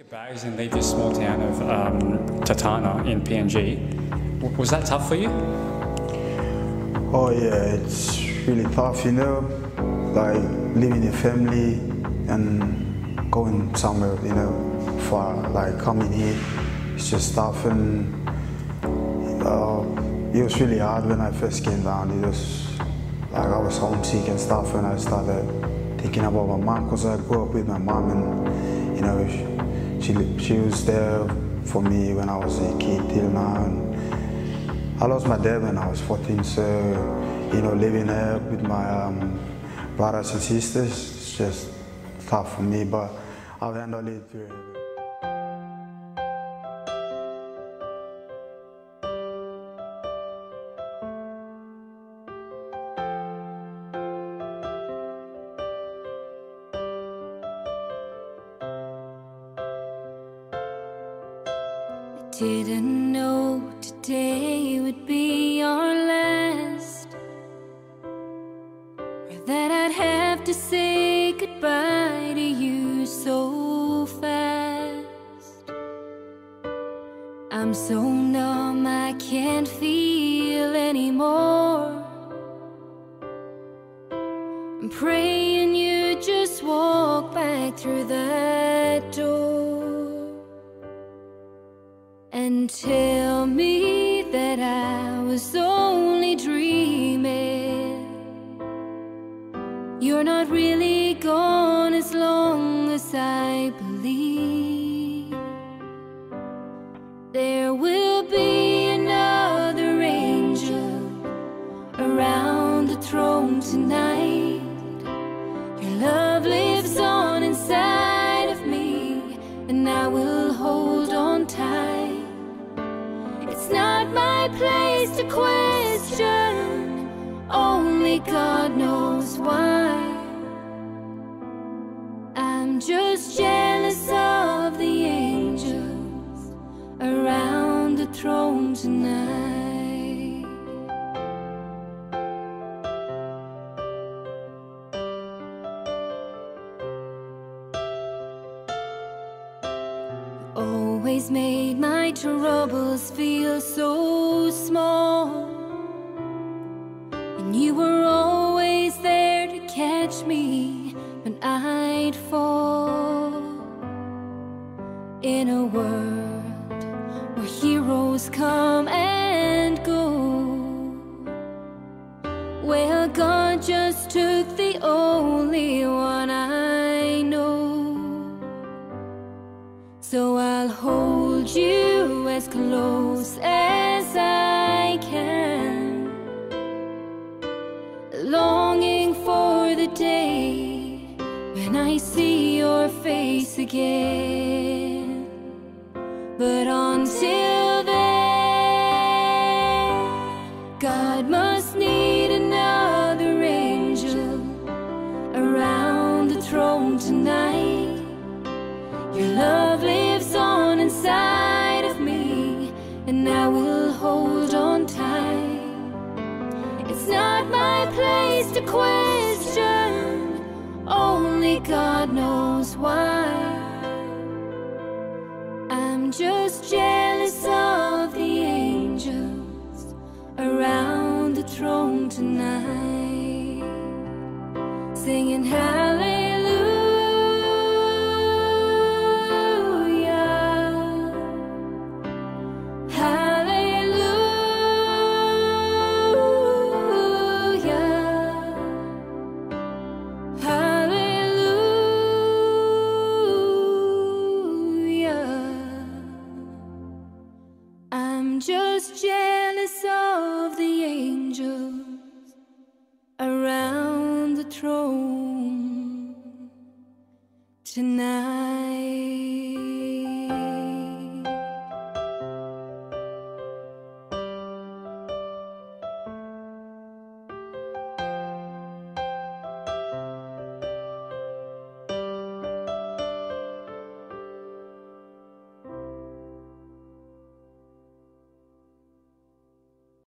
your bags and leave your small town of Tatana in PNG. Was that tough for you? Oh yeah, it's really tough, you know, like leaving your family and going somewhere, you know, far, like coming here, it's just tough. And it was really hard when I first came down. It was like I was homesick and stuff, and I started thinking about my mom, because I grew up with my mom, and you know, she was there for me when I was a kid till now. And I lost my dad when I was 14, so you know, living here with my brothers and sisters, it's just tough for me, but I'll handle it very well. Didn't know today would be our last, or that I'd have to say goodbye to you so fast. I'm so numb, I can't feel anymore. I'm praying you just walk back through that door and tell me that I was only dreaming. You're not really gone as long as I believe. There will be another angel around the throne tonight. Your love lives on inside of me, and I will hold on tight. It's not my place to question, only God knows why. I'm just jealous of the angels around the throne tonight. Always made my troubles feel so small, and you were always there to catch me when I'd fall. In a world where heroes come and go, well, God just took the only one I know. So I'll hold you as close as I can, longing for the day when I see your face again. But until then, God must need another angel around the throne tonight. Your love lives on inside of me, and I will hold on tight. It's not my place to question, only God knows why. I'm just jealous of the angels around the throne tonight, singing hallelujah. Just jealous of the angels around the throne tonight.